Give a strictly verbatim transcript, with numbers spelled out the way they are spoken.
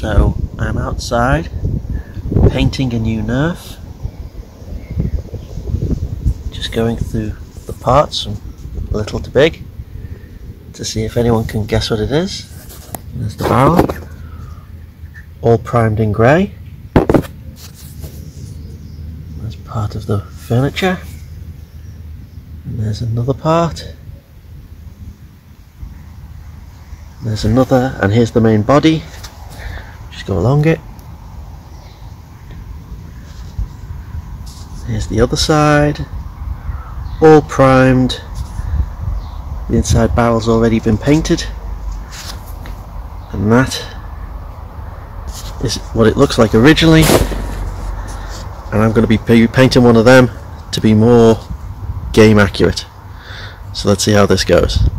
So I'm outside painting a new Nerf, just going through the parts from little to big to see if anyone can guess what it is. There's the barrel, all primed in grey. That's part of the furniture, and there's another part. There's another, and here's the main body. Just go along it. Here's the other side, all primed. The inside barrel's already been painted, and that is what it looks like originally. And I'm going to be painting one of them to be more game accurate. So let's see how this goes.